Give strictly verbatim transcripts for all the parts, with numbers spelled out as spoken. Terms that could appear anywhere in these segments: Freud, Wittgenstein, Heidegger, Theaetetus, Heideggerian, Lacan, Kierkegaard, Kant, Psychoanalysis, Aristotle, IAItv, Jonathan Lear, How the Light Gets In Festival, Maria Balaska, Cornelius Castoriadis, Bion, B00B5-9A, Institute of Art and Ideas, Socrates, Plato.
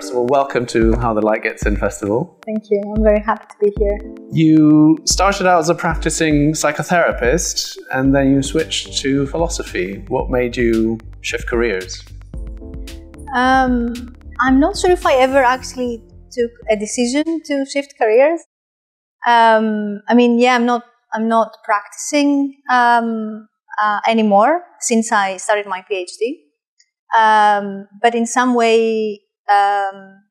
first of all, welcome to How the Light Gets In Festival. Thank you. I'm very happy to be here. You started out as a practicing psychotherapist and then you switched to philosophy. What made you shift careers? Um, I'm not sure if I ever actually took a decision to shift careers. Um, I mean, yeah, I'm not, I'm not practicing um, uh, anymore since I started my PhD. Um, but in some way, um,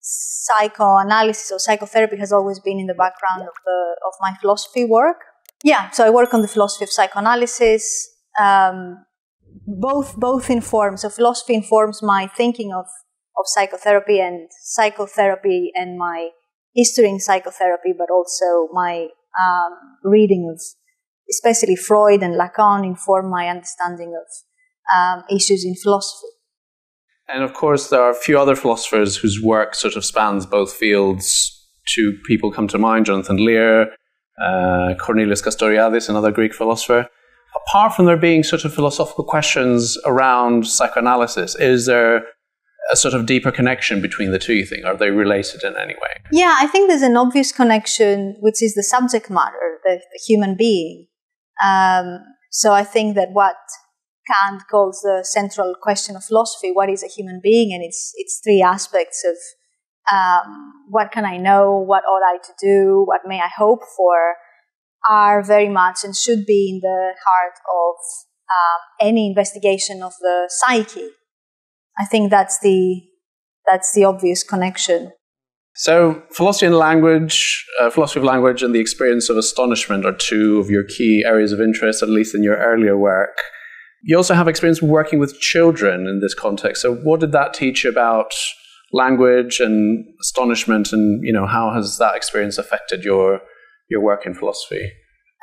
psychoanalysis or psychotherapy has always been in the background of, the, of my philosophy work. Yeah, so I work on the philosophy of psychoanalysis. Um, both both informs. So philosophy informs my thinking of, of psychotherapy and psychotherapy and my history in psychotherapy, but also my um, reading of, especially Freud and Lacan, inform my understanding of Um, issues in philosophy. And of course there are a few other philosophers whose work sort of spans both fields. Two people come to mind: Jonathan Lear, uh, Cornelius Castoriadis, another Greek philosopher. Apart from there being sort of philosophical questions around psychoanalysis, is there a sort of deeper connection between the two, you think? Are they related in any way? Yeah, I think there's an obvious connection, which is the subject matter, the, the human being. Um, so I think that what Kant calls the central question of philosophy, what is a human being? And it's, it's three aspects of um, what can I know, what ought I to do, what may I hope for, are very much and should be in the heart of um, any investigation of the psyche. I think that's the, that's the obvious connection. So philosophy and language, uh, philosophy of language and the experience of astonishment are two of your key areas of interest, at least in your earlier work. You also have experience working with children in this context. So what did that teach you about language and astonishment, and, you know, how has that experience affected your your work in philosophy?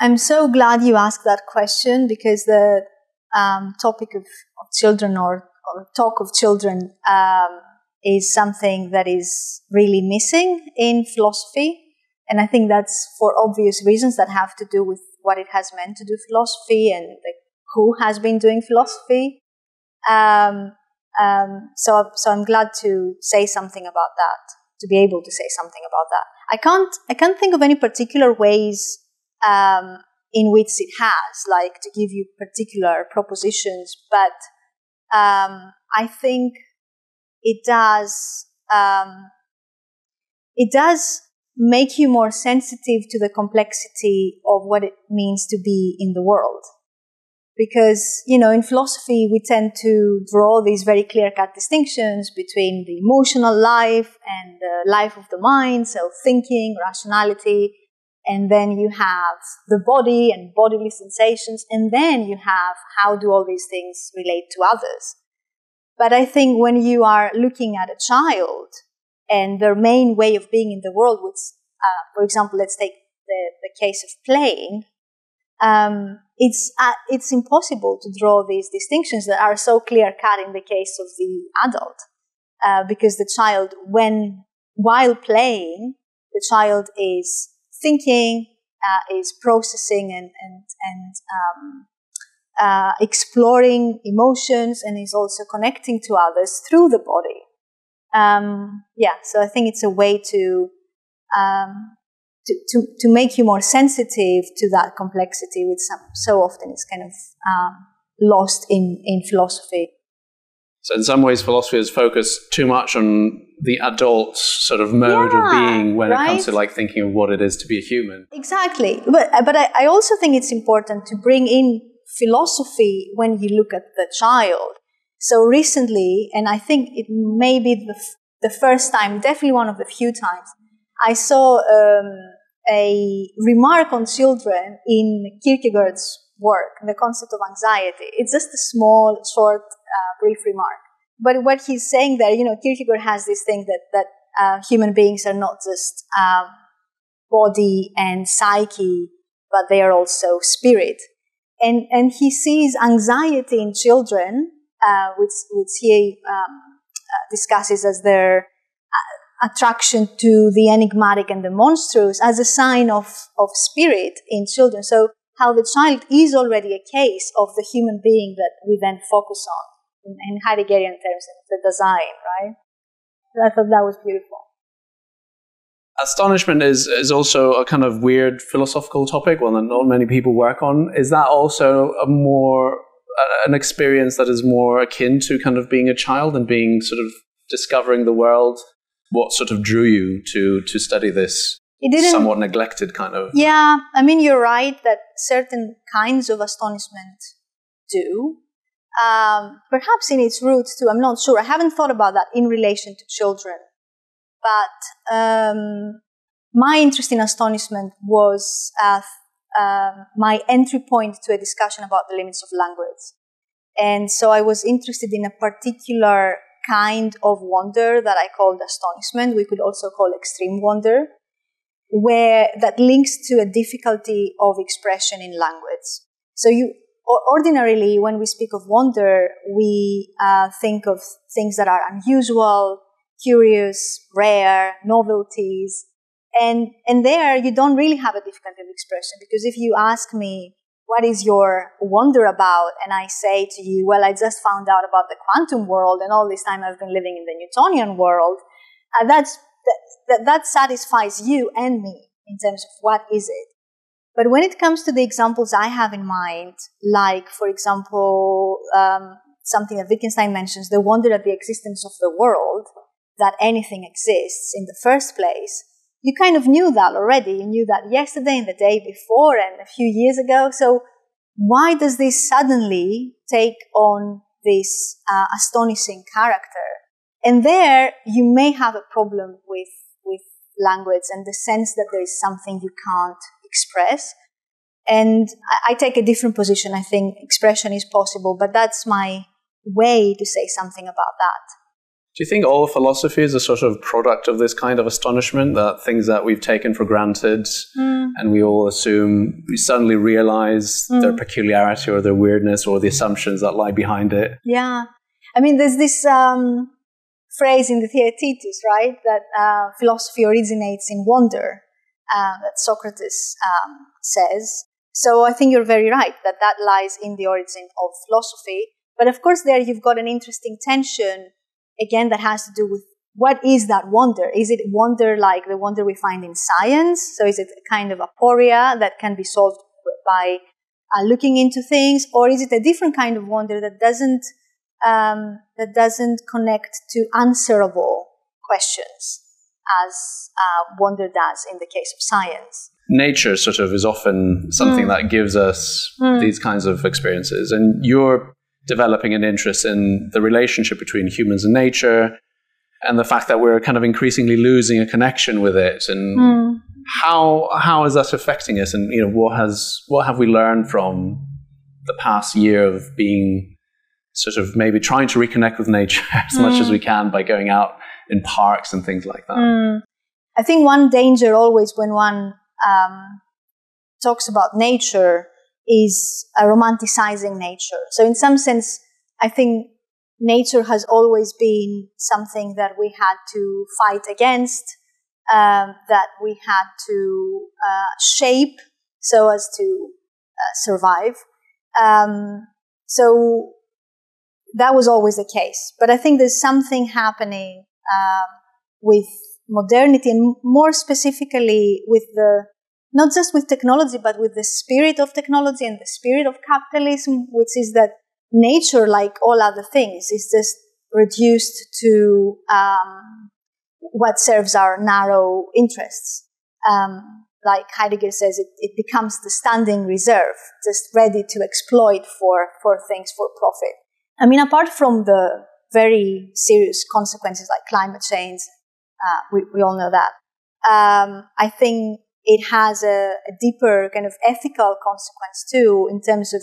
I'm so glad you asked that question, because the um, topic of, of children or, or talk of children um, is something that is really missing in philosophy. And I think that's for obvious reasons that have to do with what it has meant to do philosophy and the who has been doing philosophy. Um, um, so, so I'm glad to say something about that, to be able to say something about that. I can't, I can't think of any particular ways um, in which it has, like, to give you particular propositions, but um, I think it does, um, it does make you more sensitive to the complexity of what it means to be in the world. Because, you know, in philosophy, we tend to draw these very clear-cut distinctions between the emotional life and the life of the mind, so thinking, rationality, and then you have the body and bodily sensations, and then you have how do all these things relate to others. But I think when you are looking at a child and their main way of being in the world, which, uh, for example, let's take the, the case of playing, um, It's, uh, it's impossible to draw these distinctions that are so clear-cut in the case of the adult, uh, because the child, when while playing, the child is thinking, uh, is processing and, and, and um, uh, exploring emotions, and is also connecting to others through the body. Um, yeah, so I think it's a way to... Um, To, to make you more sensitive to that complexity, which so often is kind of um, lost in, in philosophy. So in some ways, philosophy is focused too much on the adult sort of mode yeah, of being when right? it comes to, like, thinking of what it is to be a human. Exactly. But, but I, I also think it's important to bring in philosophy when you look at the child. So recently, and I think it may be the, the first time, definitely one of the few times, I saw um, a remark on children in Kierkegaard's work, the concept of anxiety. It's just a small, short, uh, brief remark. But what he's saying there, you know, Kierkegaard has this thing that, that uh, human beings are not just um, body and psyche, but they are also spirit. And, and he sees anxiety in children, uh, which, which he um, discusses as their attraction to the enigmatic and the monstrous, as a sign of, of spirit in children. So how the child is already a case of the human being that we then focus on in, in Heideggerian terms, the design, right? And I thought that was beautiful. Astonishment is, is also a kind of weird philosophical topic, one that not many people work on. Is that also a more, uh, an experience that is more akin to kind of being a child and being sort of discovering the world? What sort of drew you to, to study this somewhat neglected kind of... Yeah, I mean, you're right that certain kinds of astonishment do. Um, perhaps in its roots too, I'm not sure. I haven't thought about that in relation to children. But um, my interest in astonishment was at um, my entry point to a discussion about the limits of language. And so I was interested in a particular kind of wonder that I called astonishment. We could also call extreme wonder, where that links to a difficulty of expression in language. So you ordinarily, when we speak of wonder, we uh, think of things that are unusual, curious, rare, novelties. And, and there you don't really have a difficulty of expression, because if you ask me, what is your wonder about? And I say to you, well, I just found out about the quantum world, and all this time I've been living in the Newtonian world. Uh, that's, that, that satisfies you and me in terms of what is it. But when it comes to the examples I have in mind, like, for example, um, something that Wittgenstein mentions, the wonder at the existence of the world, that anything exists in the first place, you kind of knew that already. You knew that yesterday and the day before and a few years ago. So why does this suddenly take on this uh, astonishing character? And there you may have a problem with, with language and the sense that there is something you can't express. And I, I take a different position. I think expression is possible, but that's my way to say something about that. Do you think all philosophy is a sort of product of this kind of astonishment, that things that we've taken for granted mm. and we all assume, we suddenly realize mm. their peculiarity or their weirdness or the assumptions that lie behind it? Yeah. I mean, there's this um, phrase in the Theaetetus, right, that uh, philosophy originates in wonder, uh, that Socrates um, says. So I think you're very right that that lies in the origin of philosophy. But of course there you've got an interesting tension. Again, that has to do with what is that wonder? Is it wonder like the wonder we find in science? So is it a kind of aporia that can be solved by uh, looking into things? Or is it a different kind of wonder that doesn't, um, that doesn't connect to answerable questions as uh, wonder does in the case of science? Nature sort of is often something mm. that gives us mm. these kinds of experiences. And you're developing an interest in the relationship between humans and nature, and the fact that we're kind of increasingly losing a connection with it, and mm. how how is that affecting us? And you know, what has what have we learned from the past year of being sort of maybe trying to reconnect with nature as mm. much as we can by going out in parks and things like that? Mm. I think one danger always when one um, talks about nature is uh, romanticizing nature. So in some sense, I think nature has always been something that we had to fight against, um, that we had to uh, shape so as to uh, survive. Um, so that was always the case. But I think there's something happening um, with modernity, and more specifically with the not just with technology, but with the spirit of technology and the spirit of capitalism, which is that nature, like all other things, is just reduced to um, what serves our narrow interests. Um, like Heidegger says, it, it becomes the standing reserve, just ready to exploit for, for things for profit. I mean, apart from the very serious consequences like climate change, uh, we, we all know that, um, I think it has a, a deeper kind of ethical consequence too, in terms of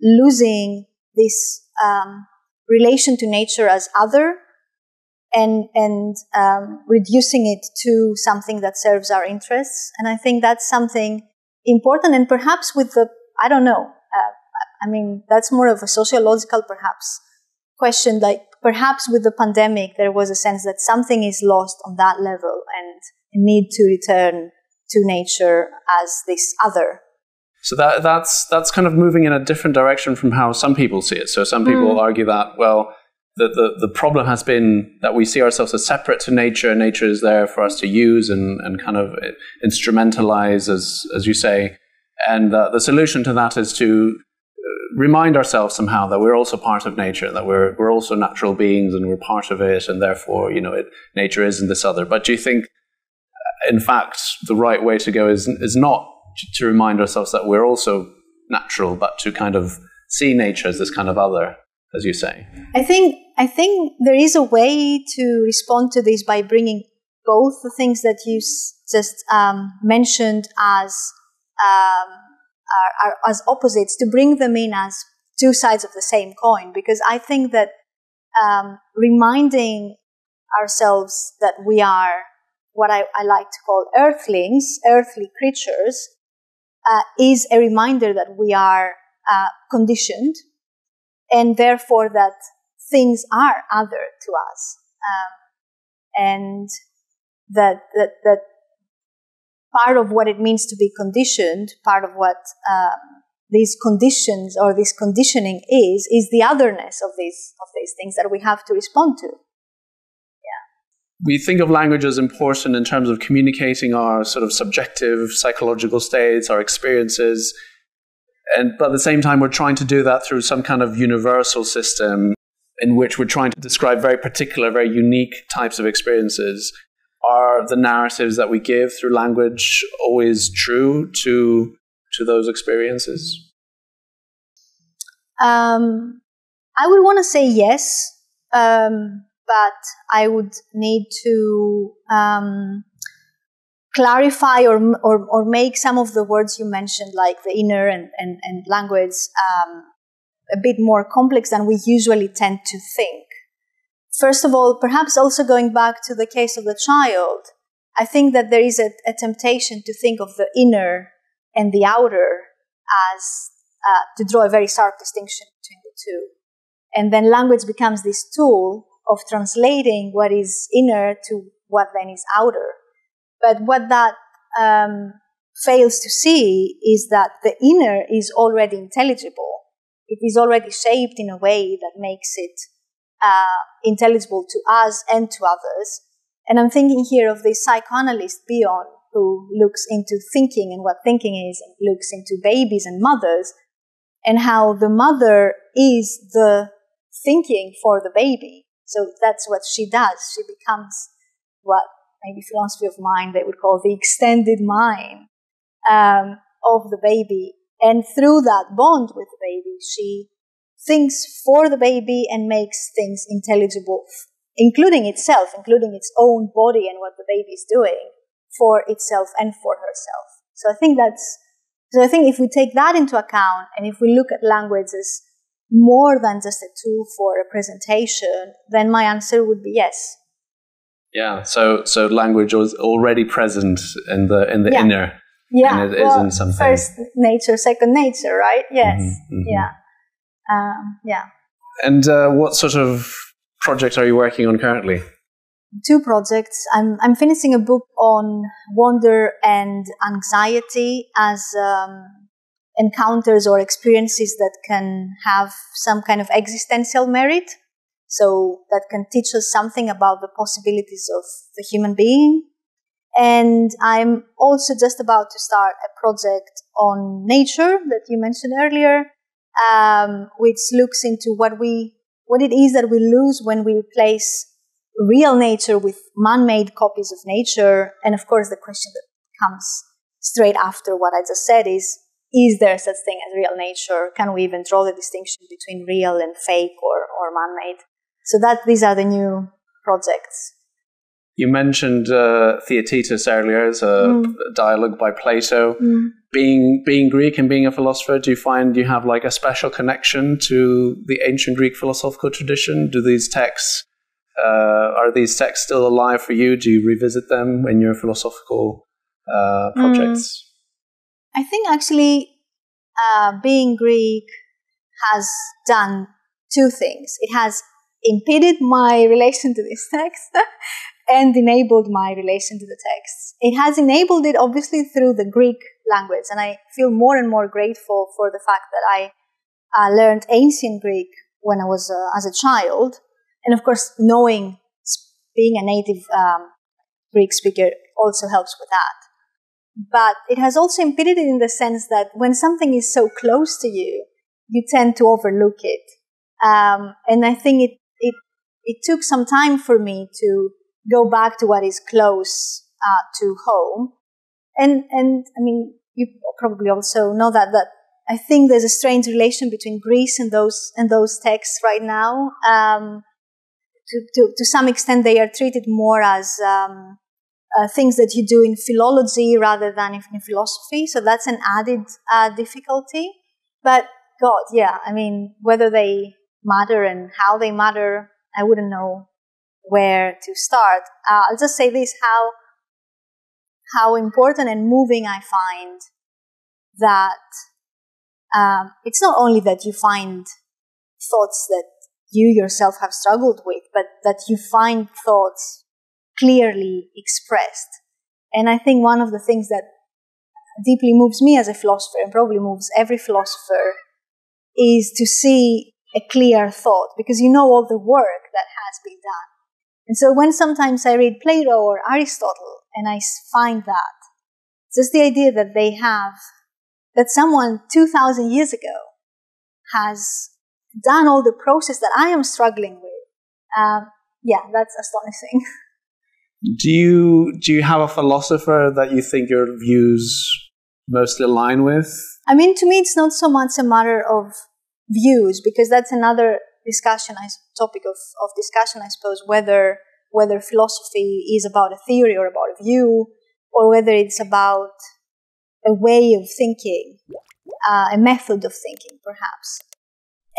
losing this um, relation to nature as other, and and um, reducing it to something that serves our interests. And I think that's something important. And perhaps with the, I don't know, uh, I mean, that's more of a sociological perhaps question, like perhaps with the pandemic, there was a sense that something is lost on that level and need to return to nature as this other. So that that's that's kind of moving in a different direction from how some people see it. So some people mm. argue that, well, the, the, the problem has been that we see ourselves as separate to nature. Nature is there for us to use and, and kind of instrumentalize, as, as you say. And uh, the solution to that is to remind ourselves somehow that we're also part of nature, that we're, we're also natural beings and we're part of it, and therefore, you know, it, nature isn't this other. But do you think, in fact, the right way to go is, is not to remind ourselves that we're also natural, but to kind of see nature as this kind of other, as you say? I think I think there is a way to respond to this by bringing both the things that you s just um, mentioned as um, are, are, as opposites, to bring them in as two sides of the same coin, because I think that um, reminding ourselves that we are what I, I like to call earthlings, earthly creatures, uh, is a reminder that we are uh, conditioned, and therefore that things are other to us, um, and that, that that part of what it means to be conditioned, part of what um, these conditions or this conditioning is, is the otherness of these of these things that we have to respond to. We think of language as important in terms of communicating our sort of subjective psychological states, our experiences, and but at the same time we're trying to do that through some kind of universal system in which we're trying to describe very particular, very unique types of experiences. Are the narratives that we give through language always true to, to those experiences? Um, I would want to say yes. Um, But I would need to um, clarify or, or or make some of the words you mentioned, like the inner and, and, and language, um, a bit more complex than we usually tend to think. First of all, perhaps also going back to the case of the child, I think that there is a, a temptation to think of the inner and the outer as, uh, to draw a very sharp distinction between the two. And then language becomes this tool of translating what is inner to what then is outer. But what that um, fails to see is that the inner is already intelligible. It is already shaped in a way that makes it uh, intelligible to us and to others. And I'm thinking here of this psychoanalyst Bion, who looks into thinking and what thinking is, and looks into babies and mothers, and how the mother is the thinking for the baby. So that's what she does. She becomes what maybe philosophy of mind they would call the extended mind um, of the baby. And through that bond with the baby, she thinks for the baby and makes things intelligible, including itself, including its own body and what the baby is doing for itself and for herself. So I think that's, so I think if we take that into account, and if we look at language as more than just a tool for representation, then my answer would be yes. Yeah, so so language was already present in the in the yeah. inner. Yeah, and it well, isn't something. First nature, second nature, right? Yes. Mm-hmm, mm-hmm. Yeah. Um, yeah. And uh, what sort of projects are you working on currently? Two projects. I'm I'm finishing a book on wonder and anxiety as um, encounters or experiences that can have some kind of existential merit, so that can teach us something about the possibilities of the human being. And I'm also just about to start a project on nature that you mentioned earlier, um, which looks into what we, what it is that we lose when we replace real nature with man-made copies of nature. And of course, the question that comes straight after what I just said is, is there such thing as real nature? Can we even draw the distinction between real and fake or, or man-made? So that these are the new projects. You mentioned uh, Theaetetus earlier as a mm. dialogue by Plato. Mm. Being being Greek and being a philosopher, do you find you have like a special connection to the ancient Greek philosophical tradition? Do these texts, uh, are these texts still alive for you? Do you revisit them in your philosophical uh, projects? Mm. I think actually uh, being Greek has done two things. It has impeded my relation to this text and enabled my relation to the text. It has enabled it obviously through the Greek language, and I feel more and more grateful for the fact that I uh, learned ancient Greek when I was uh, as a child, And of course, knowing, being a native um, Greek speaker also helps with that. But it has also impeded it in the sense that when something is so close to you, you tend to overlook it. Um, and I think it, it, it took some time for me to go back to what is close uh, to home. And, and I mean, you probably also know that, that I think there's a strange relation between Greece and those, and those texts right now. Um, to, to, to some extent, they are treated more as um, uh, things that you do in philology rather than in philosophy. So that's an added uh, difficulty. But God, yeah, I mean, whether they matter and how they matter, I wouldn't know where to start. Uh, I'll just say this, how how important and moving I find that um, it's not only that you find thoughts that you yourself have struggled with, but that you find thoughts clearly expressed. And I think one of the things that deeply moves me as a philosopher, and probably moves every philosopher, is to see a clear thought, because you know all the work that has been done. And so when sometimes I read Plato or Aristotle, and I find that, just the idea that they have, that someone two thousand years ago has done all the process that I am struggling with, um, yeah, that's astonishing. Do you, do you have a philosopher that you think your views mostly align with? I mean, to me, it's not so much a matter of views, because that's another discussion, topic of, of discussion, I suppose, whether whether philosophy is about a theory or about a view, or whether it's about a way of thinking, uh, a method of thinking, perhaps.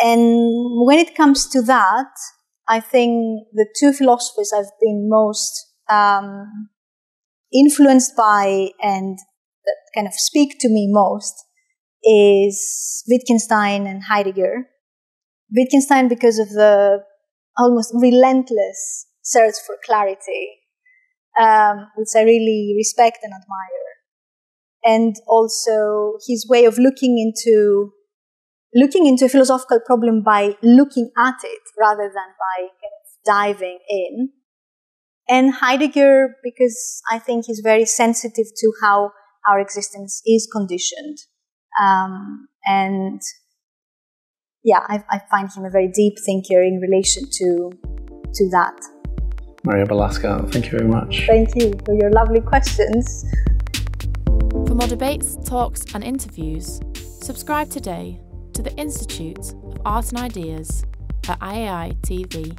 And when it comes to that, I think the two philosophers I've been most um, influenced by and that kind of speak to me most is Wittgenstein and Heidegger. Wittgenstein, because of the almost relentless search for clarity, um, which I really respect and admire. And also his way of looking into looking into a philosophical problem by looking at it rather than by kind of diving in. And Heidegger, because I think he's very sensitive to how our existence is conditioned. Um, and yeah, I, I find him a very deep thinker in relation to, to that. Maria Balaska, thank you very much. Thank you for your lovely questions. For more debates, talks and interviews, subscribe today to the Institute of Art and Ideas at I A I T V.